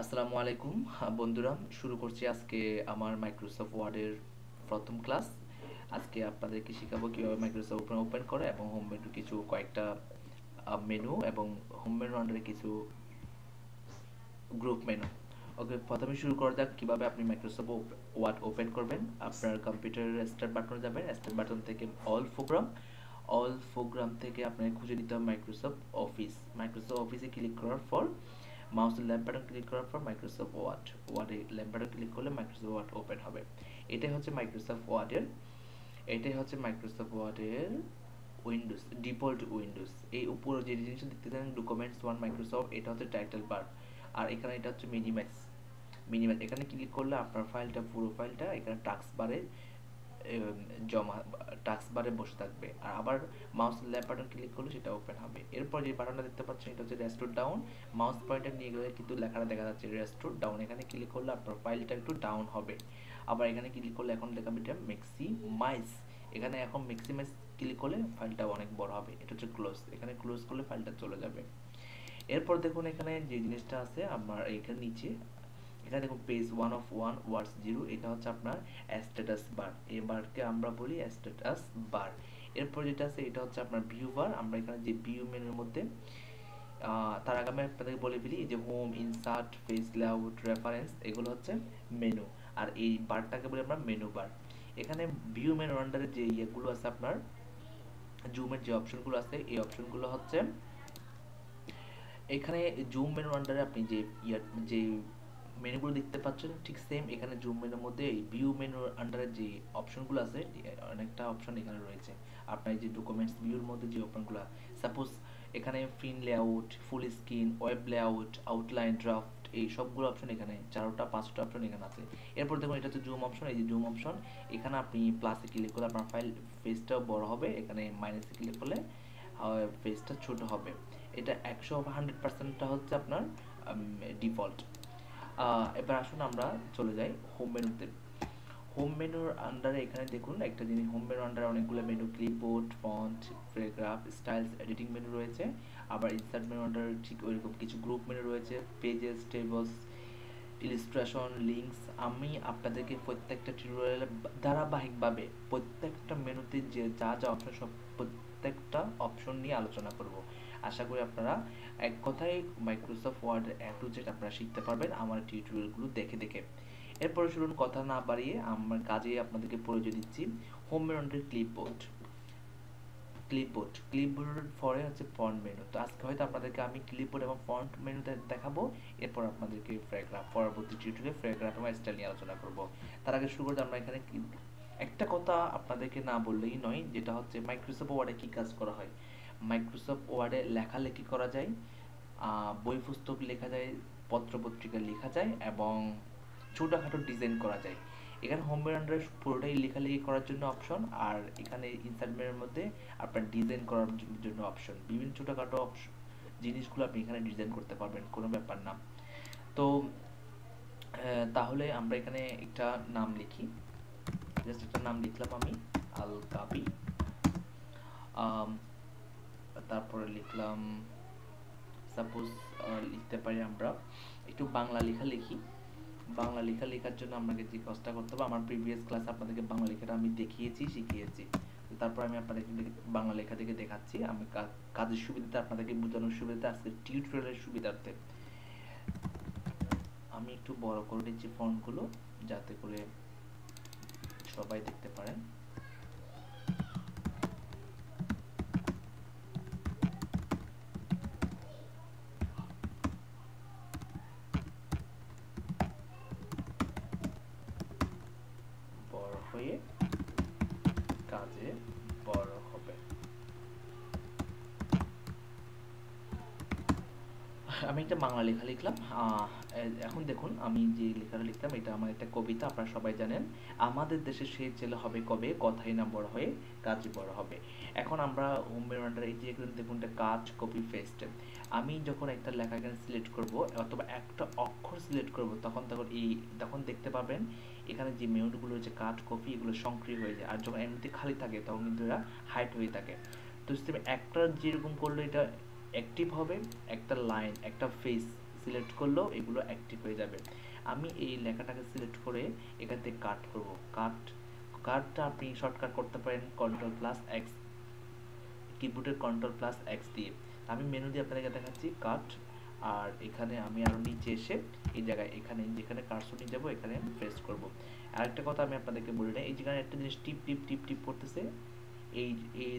আসসালামু আলাইকুম বন্ধুরা, শুরু করছি আজকে আমার মাইক্রোসফট ওয়ার্ডের প্রথম ক্লাস। আজকে আপনাদেরকে শেখাবো কীভাবে মাইক্রোসফট ওপেন করে এবং হোম মেনু কিছু কয়েকটা মেনু এবং হোম মেনু আন্ডারে কিছু গ্রুপ মেনু। ওকে, প্রথমে শুরু করা যাক কীভাবে আপনি মাইক্রোসফট ওয়ার্ড ওপেন করবেন। আপনার কম্পিউটারের স্টার্ট বাটনে যাবেন, স্টার্ট বাটন থেকে অল প্রোগ্রাম থেকে আপনাকে খুঁজে নিতে হবে মাইক্রোসফট অফিস। মাইক্রোসফট অফিসে ক্লিক করার পর মাউসের লেফট বাটন ক্লিক করার পর মাইক্রোসফট ওয়ার্ড, ওয়ার্ডে লেফট বাটন ক্লিক করলে মাইক্রোসফট ওয়ার্ড ওপেন হবে। এটাই হচ্ছে মাইক্রোসফট ওয়ার্ডের উইন্ডোজ, ডিফল্ট উইন্ডোজ। এই উপরে যে জিনিসটা দেখতে চান ডকুমেন্টস ওয়ান মাইক্রোসফট, এটা হচ্ছে টাইটেল বার, আর এখানে এটা হচ্ছে মিনিম্যাক্স। এখানে ক্লিক করলে আপনার ফাইলটা, পুরো ফাইলটা এখানে টাস্ক বারে জমা, টাস্ক বারে বসে থাকবে। আর আবার মাউস লেফট বাটন ক্লিক করলে সেটা ওপেন হবে। এরপর যে বাটনটা দেখতে পাচ্ছেন এটা হচ্ছে রেস্টোর ডাউন। মাউস পয়েন্টার নিয়ে গেলে কিন্তু লেখাটা দেখা যাচ্ছে রেস্টোর ডাউন, এখানে ক্লিক করলে আপনার ফাইলটা একটু ডাউন হবে। আবার এখানে ক্লিক করলে এখন লেখা এটা ম্যাক্সিমাইজ, এখানে এখন ম্যাক্সিমাইজ ক্লিক করলে ফাইলটা অনেক বড় হবে। এটা হচ্ছে ক্লোজ, এখানে ক্লোজ করলে ফাইলটা চলে যাবে। এরপর দেখুন এখানে যে জিনিসটা আছে আমার এইখানে নিচে, এখানে দেখুন পেজ 1 of 1 ওয়ার্ডস 0, এটা হচ্ছে আপনার স্ট্যাটাস বার। এই বারকে আমরা বলি স্ট্যাটাস বার। এরপর যেটা আছে এটা হচ্ছে আপনার ভিউ বার। আমরা এখানে যে ভিউ মেনুর মধ্যে, তার আগে আমি আপনাদেরকে বলে ফেলি যে home, insert, page layout, reference, এগুলো হচ্ছে মেনু, আর এই বারটাকে বলি আমরা মেনু বার। এখানে ভিউ মেনুর আন্ডারে যে ইয়েগুলো আছে, আপনার জুমের যে অপশনগুলো আছে, এই অপশনগুলো হচ্ছে এখানে জুম মেনুর আন্ডারে আপনি যে মেনুগুলো দেখতে পাচ্ছেন ঠিক সেম এখানে জুম মেনুর মধ্যে এই ভিউ মেনুর আন্ডারে যে অপশনগুলো আছে অনেকটা অপশন এখানে রয়েছে। আপনার যে ডকুমেন্টস ভিউর মধ্যে যে অপশনগুলো, সাপোজ এখানে ফিন layout, full screen, web layout, outline, draft, এই সবগুলো অপশন এখানে 4টা 5টা অপশন এখানে আছে। এরপর দেখুন এটা হচ্ছে জুম অপশন। এই যে জুম অপশন, এখানে আপনি প্লাসে ক্লিক করলে আপনার ফাইল পেজটাও বড় হবে, এখানে মাইনাসে ক্লিক করলে পেজটা ছোট হবে। এটা 100% হচ্ছে আপনার ডিফল্ট। এবার আসুন আমরা চলে যাই হোম মেনুতে। হোম মেনুর আন্ডারে এখানে দেখুন একটা জিনিস, হোম মেনুর আন্ডারে অনেকগুলো menu, clipboard, font, paragraph, styles, editing menu রয়েছে। আবার ইনসার্ট মেনুর আন্ডারে ঠিক ওইরকম কিছু গ্রুপ মেনু রয়েছে, পেজেস, টেবলস, ইলিস্ট্রেশন, লিঙ্কস। আমি আপনাদেরকে প্রত্যেকটা টিউটোরিয়ালে ধারাবাহিকভাবে প্রত্যেকটা মেনুতে যে যা যা অপশন, সব প্রত্যেকটা অপশন নিয়ে আলোচনা করব। আশা করি আপনারা এক কথায় Microsoft word A to Z আপনারা শিখতে পারবেন আমার টিউটোরিয়ালগুলো দেখে দেখে। এরপরে চলুন কথা না বাড়িয়ে আমার কাজে আপনাদেরকে পরিচয় দিচ্ছি। হোম মেনু আন্ডার ক্লিপবোর্ড পরে হচ্ছে ফন্ট মেনু। তো আজকে হয়তো আপনাদেরকে আমি ক্লিপবোর্ড এবং ফন্ট মেনুতে দেখাবো। এরপর আপনাদেরকে প্যারাগ্রাফ, পরবর্তী টিউটোরিয়ালে প্যারাগ্রাফ এবং স্টাইল নিয়ে আলোচনা করব। তার আগে শুরু করতে আমরা এখানে একটা কথা আপনাদেরকে না বললেই নয়, যেটা হচ্ছে মাইক্রোসফট ওয়ার্ডে কী কাজ করা হয়। মাইক্রোসফট ওয়ার্ডে লেখালেখি করা যায়, বই পুস্তক লেখা যায়, পত্রপত্রিকা লেখা যায় এবং ছোটোখাটো ডিজাইন করা যায়। এখানে হোম মেনুর আন্ডারে পুরোটাই লেখালেখি করার জন্য অপশন, আর এখানে ইনসার্ট মেনুর মধ্যে আপনার ডিজাইন করার জন্য অপশন। বিভিন্ন ছোটোখাটো অপশন, জিনিসগুলো আপনি এখানে ডিজাইন করতে পারবেন, কোনো ব্যাপার না। তো তাহলে আমরা এখানে একটা নাম লিখি, জাস্ট একটা নাম লিখলাম আমি আল কাবি, তারপরে লিখলাম সাপোজ লিখতে পারি আমরা একটু বাংলা লেখা লিখি। বাংলা লেখা লেখার জন্য আমাকে যে কাজটা করতে হবে, আমার প্রিভিয়াস ক্লাস আপনাদেরকে বাংলা লেখাটা আমি দেখিয়েছি, শিখিয়েছি। তারপর আমি আপনাদেরকে বাংলা লেখা থেকে দেখাচ্ছি, আমি কাজের সুবিধাতে, আপনাদেরকে বোঝানোর সুবিধাতে, আজকে টিউটোরিয়ালের সুবিধার্থে আমি একটু বড় করে নিচ্ছি ফন্টগুলো, যাতে করে সবাই দেখতে পারেন। আমি একটা বাংলা লেখা লিখলাম। এখন দেখুন আমি যে লেখাটা লিখলাম এটা আমার একটা কবিতা, আপনারা সবাই জানেন। আমাদের দেশে সে ছেলে হবে কবে, কথাই না বড় হয়ে কাজে বড় হবে। এখন আমরা হোম মেনুর আন্ডারে এই যে দেখুন একটা কাজ, কপি পেস্ট। আমি যখন একটা লেখা এখানে সিলেক্ট করব অথবা একটা অক্ষর সিলেক্ট করব, তখন দেখতে পাবেন এখানে যে মেনুগুলো রয়েছে কাট, কপি, এগুলো সক্রিয় হয়ে যায়। আর যখন এমনিতে খালি থাকে তখন কিন্তু এরা হাইড হয়ে থাকে। তো একটা যেরকম করলো এটা অ্যাক্টিভ হবে, একটা লাইন, একটা ফেস সিলেক্ট করলো এগুলো অ্যাক্টিভ হয়ে যাবে। আমি এই লেখাটাকে সিলেক্ট করে এখান থেকে কাট করব। কাটটা আপনি শর্টকাট করতে পারেন Ctrl+X, কিবোর্ডের Ctrl+X দিয়ে। আমি মেনু দিয়ে আপনাদেরকে দেখাচ্ছি কাট। আর এখানে আমি আরো নিচে এসে এই জায়গায় এখানে যেখানে কার্সর নিয়ে যাব এখানে প্রেস করব। আরেকটা কথা আমি আপনাদেরকে বলি না, এই জায়গায় একটা জিনিস টিপ টিপ টিপ টিপ করতেছে এই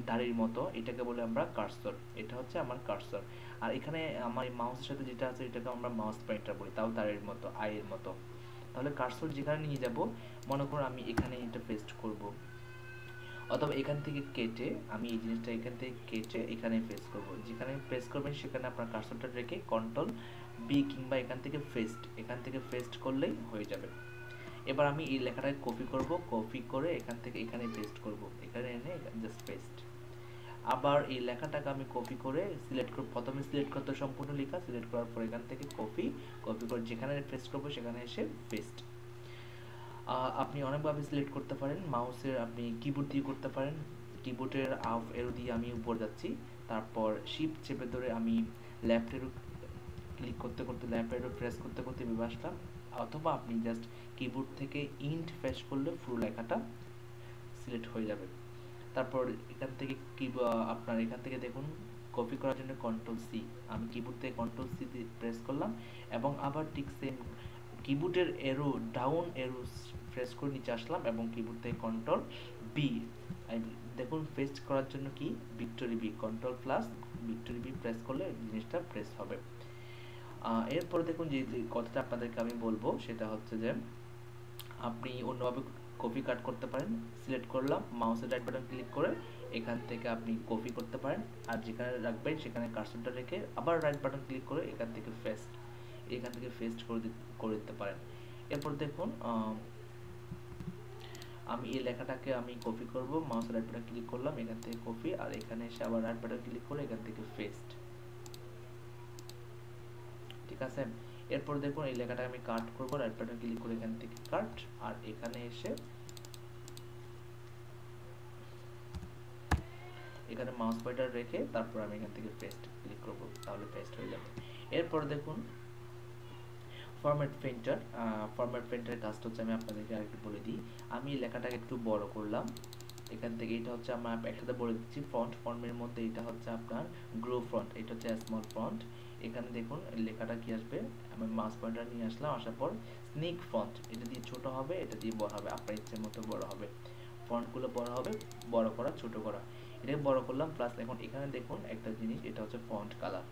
দাঁড়ির মতো, এটাকে বলে আমরা কার্সর। এটা হচ্ছে আমার কার্সর। আর এখানে আমার এই মাউসের সাথে যেটা আছে এটাকে আমরা মাউস পয়েন্টার বলি, তাও দাঁড়ির মতো আয়ের মতো। তাহলে কার্সর যেখানে নিয়ে যাব, মনে করুন আমি এখানে এটা পেস্ট করব, অথবা এখান থেকে কেটে আমি এই জিনিসটা এখান থেকে কেটে এখানে প্রেস করব। যেখানে প্রেস করবেন সেখানে আপনার কার্সরটা রেখে Ctrl+B কিংবা এখান থেকে পেস্ট করলেই হয়ে যাবে। এবার আমি এই লেখাটাকে কপি করব, কপি করে এখান থেকে এখানে পেস্ট করব, এখানে এনে জাস্ট পেস্ট। আবার এই লেখাটাকে আমি কপি করে সিলেক্ট করব, প্রথমে সিলেক্ট করতে সম্পূর্ণ লেখা সিলেক্ট করার পর এখান থেকে কপি করে যেখানে পেস্ট করব সেখানে এসে পেস্ট। আপনি অনেকভাবে সিলেক্ট করতে পারেন, মাউসের আপনি কিবোর্ড দিয়ে করতে পারেন, কিবোর্ডের আপ এরো দিয়ে আমি উপর যাচ্ছি, তারপর শিফট চেপে ধরে আমি লেফট এরো ক্লিক করতে করতে লেফট এরো প্রেস করতে করতে বেরিয়ে আসলাম, অথবা আপনি জাস্ট কিবোর্ড থেকে ইন্ট প্রেস করলে পুরো লেখাটা সিলেক্ট হয়ে যাবে। তারপর এখান থেকে আপনার এখান থেকে দেখুন কপি করার জন্য Ctrl+C, আমি কিবোর্ড থেকে Ctrl+C দিয়ে প্রেস করলাম এবং আবার ঠিক সেম কিবোর্ডের এরো ডাউন এরো প্রেস করে নিচে আসলাম এবং কিবোর্ড থেকে Ctrl+B, দেখুন পেস্ট করার জন্য কি Victory B, Ctrl+Victory B press করলে জিনিসটা প্রেস হবে। এরপর দেখুন যে কথাটা আপনাদেরকে আমি বলবো সেটা হচ্ছে যে আপনি অন্যভাবে কপি কাট করতে পারেন। সিলেক্ট করলাম, মাউসের রাইট বাটন ক্লিক করে এখান থেকে আপনি কপি করতে পারেন, আর যেখানে রাখবেন সেখানে কার্সরটা রেখে আবার রাইট বাটন ক্লিক করে এখান থেকে পেস্ট করে দিতে পারেন। এরপর দেখুন আমি এই লেখাটাকে আমি কপি করব, মাউসের রাইট বাটন ক্লিক করলাম, এখান থেকে কপি আর এখানে এসে আবার রাইট বাটন ক্লিক করে এখান থেকে পেস্ট। ঠিক আছে, এরপর দেখুন এই লেখাটা আমি কাট করব, রাইট বাটন ক্লিক করে এখান থেকে কাট আর এখানে এসে এখানে মাউস পয়েন্টার রেখে তারপর আমি এখান থেকে পেস্ট ক্লিক করব, তাহলে পেস্ট হয়ে যাবে। এরপর দেখুন ফরম্যাট প্রিন্টারের কাজটা হচ্ছে আমি আপনাদেরকে আরেকটু বলে দিই। আমি লেখাটাকে একটু বড় করলাম, এখান থেকে এটা হচ্ছে আমরা একসাথে বলে দিচ্ছি ফর্মের মধ্যে, এটা হচ্ছে আপনার গ্রো ফন্ট, এটা হচ্ছে স্মল ফন্ট। এখানে দেখুন লেখাটা কি আসবে, আমি মাউস পয়েন্টার নিয়ে আসলাম, আসার পর স্নেক ফন্ট, এটা দিয়ে ছোট হবে এটা দিয়ে বড় হবে, আপনার ইচ্ছে মতো বড় হবে, ফন্টগুলো বড় হবে, বড় করা ছোট করা, এটাকে বড় করলাম। প্লাস এখন এখানে দেখুন একটা জিনিস, এটা হচ্ছে ফন্ট কালার,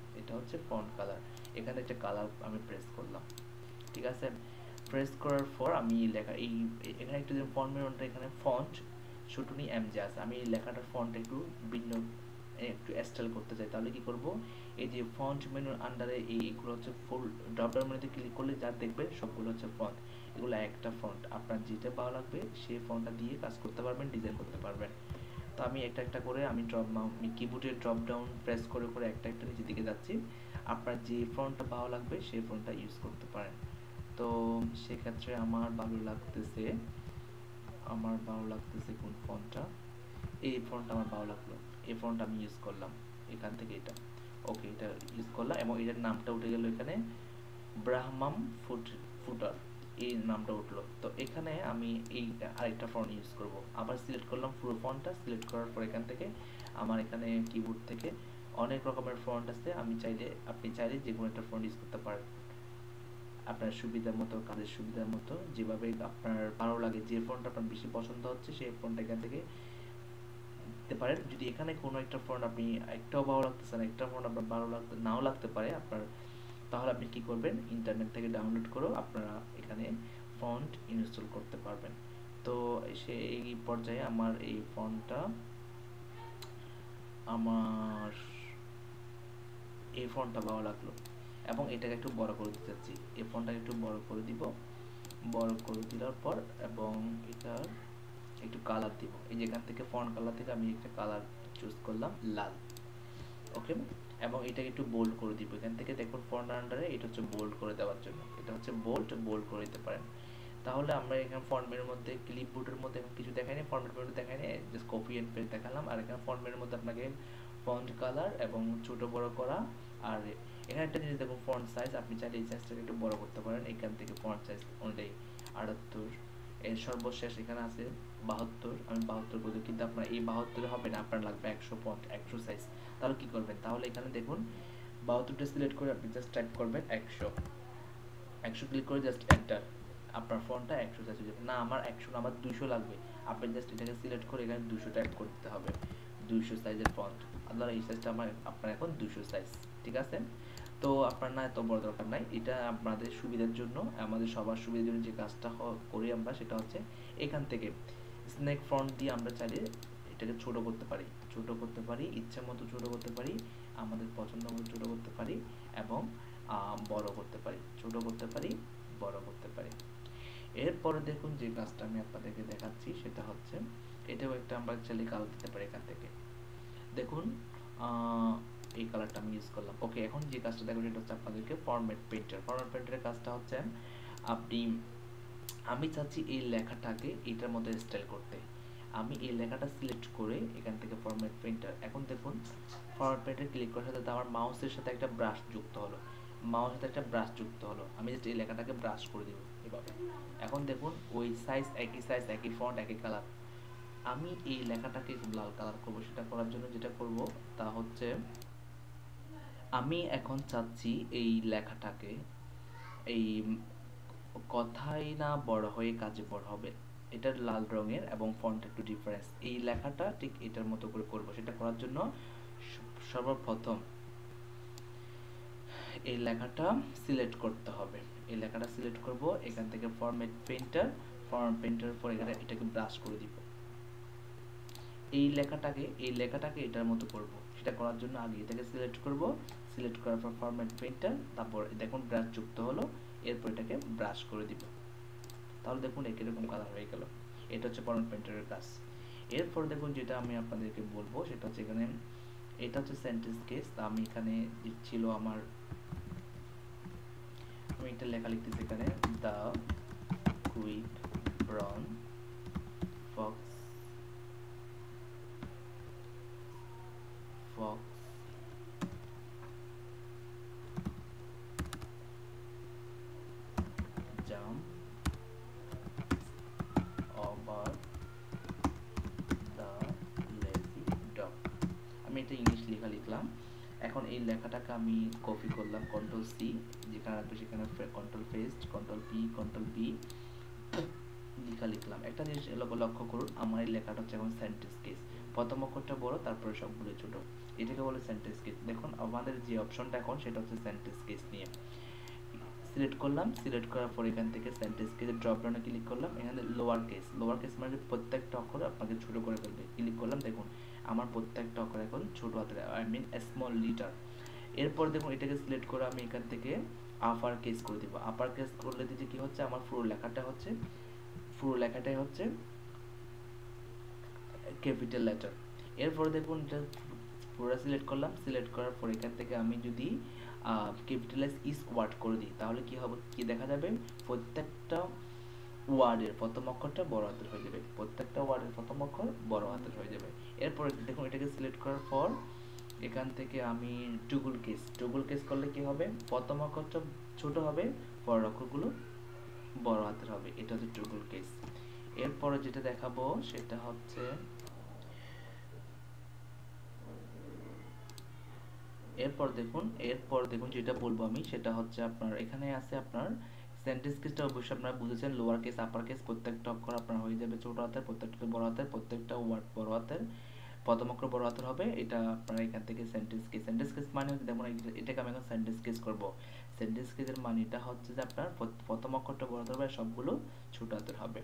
এখানে একটা কালার আমি প্রেস করলাম। ঠিক আছে, প্রেস করার পর আমি লেখা এই এখানে একটু ফন্ট, এখানে ফন্ট শুটুনি এমজে আছে, আমি এই লেখাটার ফন্ট একটু ভিন্ন একটু স্টাইল করতে চাই, তাহলে কি করব, এই যে ফন্ট মেনুর আন্ডারে এইগুলো হচ্ছে ফুল ড্রপ ডাউন মেনুতে ক্লিক করলে যা দেখবে সবগুলো হচ্ছে ফন্ট, এগুলো একটা ফন্ট, আপনার যেটা ভালো লাগবে সেই ফন্টটা দিয়ে কাজ করতে পারবেন, ডিজাইন করতে পারবেন। তো আমি একটা একটা করে আমি কিবোর্ডের ড্রপ ডাউন প্রেস করে করে একটা একটা নিচের দিকে যাচ্ছি, আপনার যে ফন্টটা ভালো লাগবে সেই ফন্টটা ইউজ করতে পারেন। তো সেক্ষেত্রে আমার ভালো লাগতেছে কোন ফন্টটা, এই ফন্টটা আমার ভালো লাগলো, এই ফন্টটা আমি ইউজ করলাম, এখান থেকে এটা ওকে এটা ইউজ করলাম এবং এটার নামটা উঠে গেল এখানে ব্রাহ্মণ ফুটার, এই নামটা উঠলো। তো এখানে আমি এই আরেকটা ফন্ট ইউজ করব, আবার সিলেক্ট করলাম পুরো ফন্টটা, সিলেক্ট করার পর এখান থেকে আমার এখানে কিবোর্ড থেকে অনেক রকমের ফন্ট আছে, আমি চাইলে আপনি চাইলে যে কোনো একটা ফন্ট ইউজ করতে পারেন আপনার সুবিধা মতো, কাজের সুবিধার মতো, যেভাবে আপনার ভালো লাগে, যে ফন্টটা আপনার বেশি পছন্দ হচ্ছে সেই ফন্টটা এখান থেকে দিতে পারেন। যদি এখানে কোনো একটা ফন্ট আপনি একটাও ভালো লাগতেছে না, একটা ফন্ট আপনার ভালো লাগতে নাও লাগতে পারে আপনার, তাহলে আপনি কি করবেন, ইন্টারনেট থেকে ডাউনলোড করে আপনারা এখানে ফন্ট ইনস্টল করতে পারবেন। তো এই পর্যায়ে আমার এই ফন্টটা ভালো লাগলো এবং এটাকে একটু বড় করে দিতে চাচ্ছি, এই ফন্টটাকে একটু বড় করে দিব, বড় করে দেওয়ার পর এবং এটা একটু কালার দিব, এই যেখান থেকে ফন্ট কালার থেকে আমি একটা কালার চুজ করলাম লাল, ওকে, এবং এটাকে একটু বোল্ড করে দিব, এখান থেকে দেখুন ফন্ট আন্ডারে এটা হচ্ছে বোল্ড করে দেওয়ার জন্য, এটা হচ্ছে বোল্ড করে দিতে পারেন। তাহলে আমরা এখানে ফন্টমেন্টের মধ্যে ক্লিপবোর্ডের মধ্যে এখন কিছু দেখাই নি, ফন্টমেন্ট দেখাই নি, জাস্ট কপি এন্ড পেস্ট দেখালাম। আর এখানে ফন্টমেন্টের মধ্যে আপনাকে ফন্ট কালার এবং ছোট বড় করা আর এখানে একটা জিনিস দেখো ফন্ট সাইজ আপনি চাইলে এই সাইজটাকে একটু বড় করতে পারেন এখান থেকে ফন্ট সাইজ অনুযায়ী 78 এর সর্বশেষ এখানে আছে 72 আমি 72 বলি কিন্তু আপনার এই 72 হবে না আপনার লাগবে 100 ফন্ট 100 সাইজ তাহলে কি করবেন তাহলে এখানে দেখুন 72টা সিলেক্ট করে আপনি জাস্ট টাইপ করবেন 100 100 ক্লিক করে জাস্ট এন্টার আপনার ফন্টটা 100 সাইজ হবে না আমার 100 না আমার 200 লাগবে আপনি জাস্ট এটাকে সিলেক্ট করে এখানে 200 টাইপ করতে হবে 200 সাইজের ফন্ট আপনারা এই সাইজটা আমার আপনারা এখন 200 সাইজ ঠিক আছে তো আপনারা না এত বড় দরকার নাই এটা আপনাদের সুবিধার জন্য আমাদের সবার সুবিধার জন্য যে কাজটা করি আমরা সেটা হচ্ছে এখান থেকে স্নেক ফন্ট দিয়ে আমরা চাইলে এটাকে ছোট করতে পারি ইচ্ছামতো ছোট করতে পারি আমাদের পছন্দমতো ছোট করতে পারি এবং বড় করতে পারি ছোট করতে পারি বড় করতে পারি এরপরে দেখুন যে কাজটা আমি আপনাদেরকে দেখাচ্ছি সেটা হচ্ছে এটাও একটা আমরা চাইলে কালার দিতে পারি এখান থেকে দেখুন এই কালারটা আমি ইউজ করলাম ওকে এখন যে কাজটা দেখো সেটা হচ্ছে আপনাদেরকে ফরম্যাট পেইন্টারের কাজটা হচ্ছে আপনি আমি চাচ্ছি এই লেখাটাকে এটার মধ্যে স্টাইল করতে আমি এই লেখাটা সিলেক্ট করে এখান থেকে ফরম্যাট পেইন্টার এখন দেখুন ফরম্যাট পেইন্টার ক্লিক করার সাথে আমার মাউসের সাথে একটা ব্রাশ যুক্ত হলো আমি জাস্ট এই লেখাটাকে ব্রাশ করে দেব এভাবে এখন দেখুন ওই সাইজ একই ফন্ট একই কালার আমি এই লেখাটাকে লাল কালার করব সেটা করার জন্য যেটা করব তা হচ্ছে আমি এখন চাচ্ছি এই লেখাটাকে এই কথাই না বড় হয়ে কাজে বড় হবে এটা লাল রঙের এবং ফন্ট একটু ডিফারেন্স এই লেখাটা ঠিক এটার মতো করে করব সেটা করার জন্য সর্বপ্রথম এই লেখাটা সিলেক্ট করতে হবে এই লেখাটা সিলেক্ট করব এখান থেকে ফরম্যাট পেইন্টার পরে এটাকে ব্রাশ করে দিব এই লেখাটাকে এটার মতো করব সেটা করার জন্য আগে এটাকে সিলেক্ট করব সিলেক্ট করার পর ফরম্যাট পেইন্টার তারপর দেখুন ব্রাশ যুক্ত হলো এরপর এটাকে ব্রাশ করে দিব তাহলে দেখুন একই রকম কালার হয়ে গেল এটা হচ্ছে ফরম্যাট পেইন্টারের কাজ এরপর দেখুন যেটা আমি আপনাদেরকে বলবো সেটা হচ্ছে এখানে এটা হচ্ছে সেন্টেন্স কেস আমি এখানে ছিল আমার আমি একটা লেখা লিখতেছি এখানে the quick brown fox jump over the lazy dog আমি এটা ইংলিশ লেখা লিখলাম এখন এই লেখাটাকে আমি কপি করলাম কন্ট্রোল সি যেখানে রাখবো সেখানে control paste control P control B লেখা লিখলাম একটা জিনিস লক্ষ্য করুন আমার এই লেখাটা হচ্ছে এখন সেন্টেন্স কেস প্রথম অক্ষরটা বড় তারপরে সবগুলো ছোট এটাকে বলে সেন্টেন্স কেস দেখুন আমাদের যে অপশনটা এখন সেটা হচ্ছে সেন্টেন্স কেস নিয়ে সিলেক্ট করলাম সিলেক্ট করার পর এখান থেকে সেন্টেন্স কেসে ড্রপ ডাউনে ক্লিক করলাম এখানে লোয়ার কেস মানে প্রত্যেকটা অক্ষর আপনাকে ছোট করে ফেলবে ক্লিক করলাম দেখুন আমার প্রত্যেকটা অক্ষর এখন ছোট হাতের আই মিন স্মল লিটার এরপর দেখুন এটাকে সিলেক্ট করে আমি এখান থেকে আপার কেস করে দেব আপার কেস করলে দিতে কি হচ্ছে আমার পুরো লেখাটাই হচ্ছে ক্যাপিটাল লেটার এরপর দেখুন এটা পুরো সিলেক্ট করলাম সিলেক্ট করার পর এখান থেকে আমি যদি ক্যাপিটালাইজ ইজ ওয়ার্ড করে দিই তাহলে কি হবে কি দেখা যাবে প্রত্যেকটা ওয়ার্ডের প্রথম অক্ষরটা বড় হাতের হয়ে যাবে এরপর দেখুন এটাকে সিলেক্ট করার পর এখান থেকে আমি টুগল কেস করলে কি হবে প্রথম অক্ষরটা ছোট হবে পরের অক্ষরগুলো বড় হাতের হবে এটা হচ্ছে টুগল কেস এরপর যেটা দেখাবো সেটা হচ্ছে এরপর দেখুন যেটা বলবো আমি সেটা হচ্ছে আপনার এখানে আছে আপনার সেন্টেন্স কেসটা অবশ্যই আপনারা বুঝেছেন লোয়ার কেস আপার কেস প্রত্যেকটা অক্ষর আপনার হয়ে যাবে ছোট হাতের প্রত্যেকটা বড় হাতের প্রত্যেকটা ওয়ার্ড বড় হাতের প্রথম অক্ষর বড় হাতের হবে এটা আপনারা এখান থেকে সেন্টেন্স কেস মানে যেমন এটাকে আমি এখন সেন্টেন্স কেস করবো সেন্টেন্স কেসের মানেটা হচ্ছে যে আপনার প্রথম অক্ষরটা বড় হাতের হবে সবগুলো ছোট হাতের হবে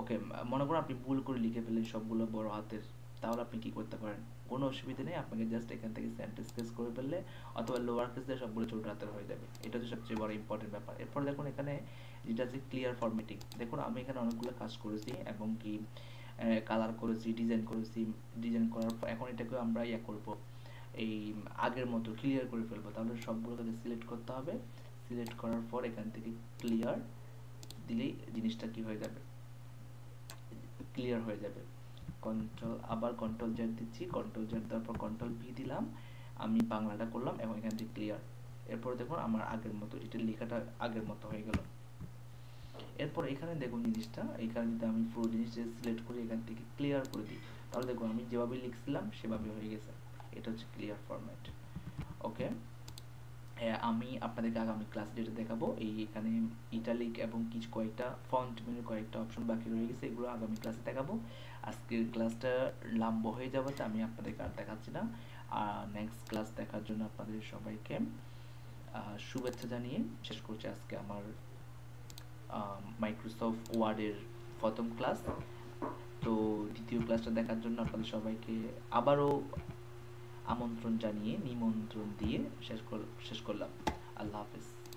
ওকে মনে করুন আপনি ভুল করে লিখে ফেলেন সবগুলো বড় হাতের তাহলে আপনি কি করতে পারেন কোনো অসুবিধা নেই আপনাকে জাস্ট এখান থেকে সেন্টেন্স কেস করে ফেললে অথবা লোয়ার কেস দিয়ে সবগুলো ছোট হাতের হয়ে যাবে এটা হচ্ছে সবচেয়ে বড় ইম্পর্টেন্ট ব্যাপার এরপর দেখুন এখানে যেটা আছে ক্লিয়ার ফরম্যাটিং দেখুন আমি এখানে অনেকগুলো কাজ করেছি এবং কি কালার করেছি ডিজাইন করার পর এখন এটাকে আমরা করব এই আগের মতো ক্লিয়ার করে ফেলবো তাহলে সবগুলোকে সিলেক্ট করতে হবে সিলেক্ট করার পর এখান থেকে ক্লিয়ার দিলেই জিনিসটা কি হয়ে যাবে ক্লিয়ার হয়ে যাবে কন্ট্রোল আবার কন্ট্রোল জেড দিচ্ছি কন্ট্রোল জেড দেওয়ার পর কন্ট্রোল ভি দিলাম আমি বাংলাটা করলাম এবং এখান থেকে ক্লিয়ার এরপর দেখুন আমার আগের মতো এটা লেখাটা আগের মতো হয়ে গেল এরপর এখানে দেখুন জিনিসটা এখানে যদি আমি পুরো জিনিসটা সিলেক্ট করে এখান থেকে ক্লিয়ার করে দিই তাহলে দেখুন আমি যেভাবে লিখছিলাম সেভাবে হয়ে গেছে এটা হচ্ছে ক্লিয়ার ফরম্যাট ওকে আমি আপনাদেরকে আগামী ক্লাস যেটা দেখাবো এই এখানে ইটালিক এবং কিছু কয়টা ফন্ট মেনু কয়টা অপশন বাকি রয়ে গেছে এগুলো আগামী ক্লাসে দেখাবো আজকের ক্লাসটা লম্বা হয়ে যাওয়াতে আমি আপনাদেরকে আর দেখাচ্ছি না আর নেক্সট ক্লাস দেখার জন্য আপনাদের সবাইকে শুভেচ্ছা জানিয়ে শেষ করছি আজকে আমার মাইক্রোসফট ওয়ার্ডের প্রথম ক্লাস তো দ্বিতীয় ক্লাসটা দেখার জন্য আপনাদের সবাইকে আবারো আমন্ত্রণ জানিয়ে নিমন্ত্রণ দিয়ে শেষ করলাম আল্লাহ হাফেজ